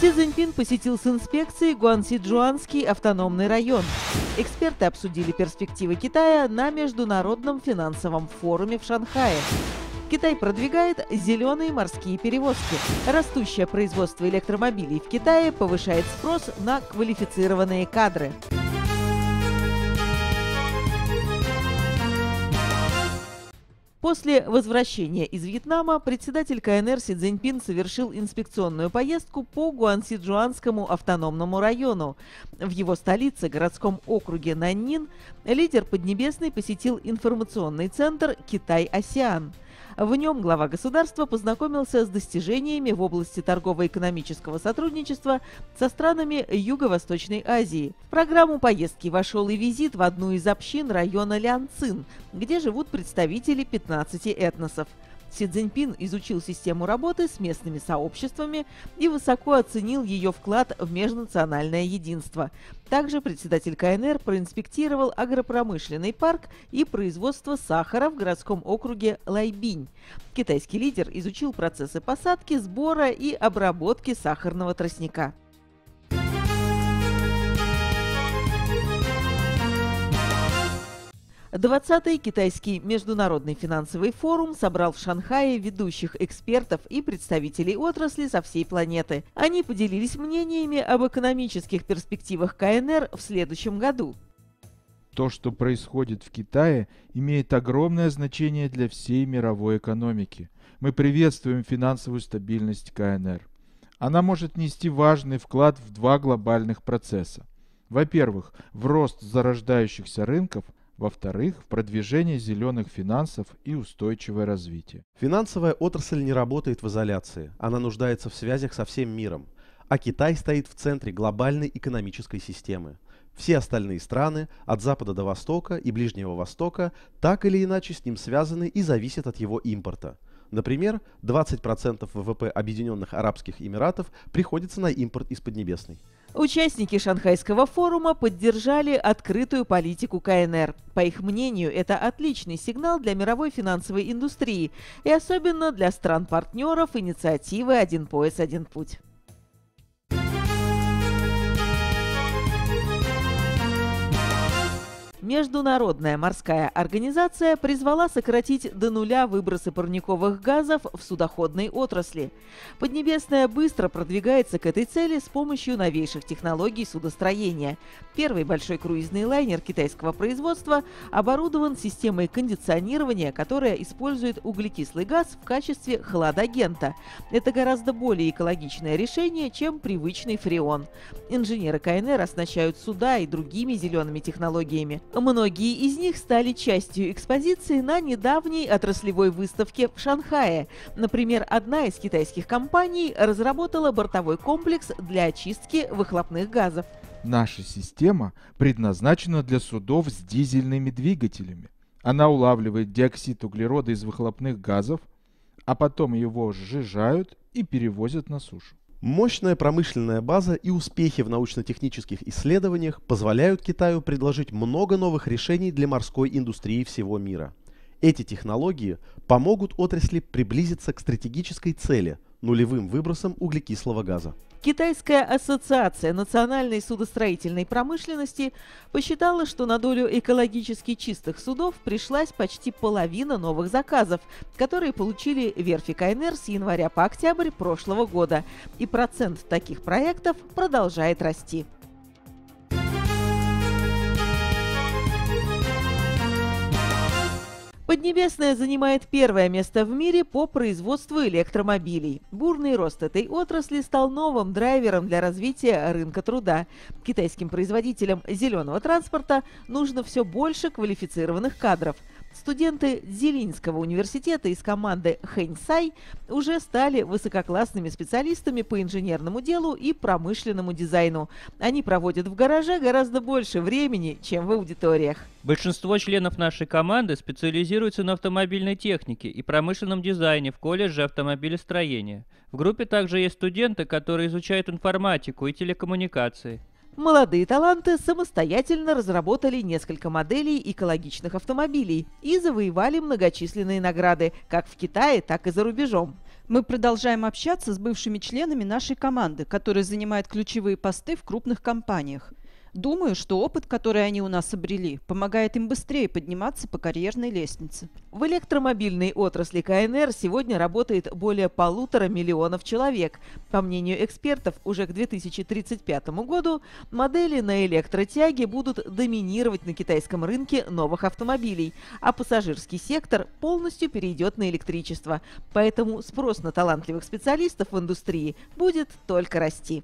Си Цзиньпин посетил с инспекцией Гуанси-Чжуанский автономный район. Эксперты обсудили перспективы Китая на международном финансовом форуме в Шанхае. Китай продвигает зеленые морские перевозки. Растущее производство электромобилей в Китае повышает спрос на квалифицированные кадры. После возвращения из Вьетнама председатель КНР Си Цзиньпин совершил инспекционную поездку по Гуанси-Чжуанскому автономному району. В его столице, городском округе Наньнин, лидер Поднебесной посетил информационный центр «Китай-Асиан». В нем глава государства познакомился с достижениями в области торгово-экономического сотрудничества со странами Юго-Восточной Азии. В программу поездки вошел и визит в одну из общин района Лянцин, где живут представители 15 этносов. Си Цзиньпин изучил систему работы с местными сообществами и высоко оценил ее вклад в межнациональное единство. Также председатель КНР проинспектировал агропромышленный парк и производство сахара в городском округе Лайбинь. Китайский лидер изучил процессы посадки, сбора и обработки сахарного тростника. Двадцатый китайский международный финансовый форум собрал в Шанхае ведущих экспертов и представителей отрасли со всей планеты. Они поделились мнениями об экономических перспективах КНР в следующем году. То, что происходит в Китае, имеет огромное значение для всей мировой экономики. Мы приветствуем финансовую стабильность КНР. Она может нести важный вклад в два глобальных процесса. Во-первых, в рост зарождающихся рынков. Во-вторых, в продвижение зеленых финансов и устойчивое развитие. Финансовая отрасль не работает в изоляции, она нуждается в связях со всем миром. А Китай стоит в центре глобальной экономической системы. Все остальные страны, от Запада до Востока и Ближнего Востока, так или иначе с ним связаны и зависят от его импорта. Например, 20% ВВП Объединенных Арабских Эмиратов приходится на импорт из Поднебесной. Участники Шанхайского форума поддержали открытую политику КНР. По их мнению, это отличный сигнал для мировой финансовой индустрии и особенно для стран-партнеров инициативы «Один пояс, один путь». Международная морская организация призвала сократить до нуля выбросы парниковых газов в судоходной отрасли. Поднебесная быстро продвигается к этой цели с помощью новейших технологий судостроения. Первый большой круизный лайнер китайского производства оборудован системой кондиционирования, которая использует углекислый газ в качестве хладагента. Это гораздо более экологичное решение, чем привычный фреон. Инженеры КНР оснащают суда и другими зелеными технологиями. Многие из них стали частью экспозиции на недавней отраслевой выставке в Шанхае. Например, одна из китайских компаний разработала бортовой комплекс для очистки выхлопных газов. Наша система предназначена для судов с дизельными двигателями. Она улавливает диоксид углерода из выхлопных газов, а потом его сжижают и перевозят на сушу. Мощная промышленная база и успехи в научно-технических исследованиях позволяют Китаю предложить много новых решений для морской индустрии всего мира. Эти технологии помогут отрасли приблизиться к стратегической цели – нулевым выбросам углекислого газа. Китайская ассоциация национальной судостроительной промышленности посчитала, что на долю экологически чистых судов пришлась почти половина новых заказов, которые получили верфи КНР с января по октябрь прошлого года, и процент таких проектов продолжает расти. Поднебесная занимает первое место в мире по производству электромобилей. Бурный рост этой отрасли стал новым драйвером для развития рынка труда. Китайским производителям зеленого транспорта нужно все больше квалифицированных кадров. Студенты Цзилиньского университета из команды «Хэньсай» уже стали высококлассными специалистами по инженерному делу и промышленному дизайну. Они проводят в гараже гораздо больше времени, чем в аудиториях. Большинство членов нашей команды специализируются на автомобильной технике и промышленном дизайне в колледже автомобилестроения. В группе также есть студенты, которые изучают информатику и телекоммуникации. Молодые таланты самостоятельно разработали несколько моделей экологичных автомобилей и завоевали многочисленные награды как в Китае, так и за рубежом. Мы продолжаем общаться с бывшими членами нашей команды, которые занимают ключевые посты в крупных компаниях. Думаю, что опыт, который они у нас обрели, помогает им быстрее подниматься по карьерной лестнице. В электромобильной отрасли КНР сегодня работает более 1,5 миллиона человек. По мнению экспертов, уже к 2035 году модели на электротяге будут доминировать на китайском рынке новых автомобилей, а пассажирский сектор полностью перейдет на электричество. Поэтому спрос на талантливых специалистов в индустрии будет только расти.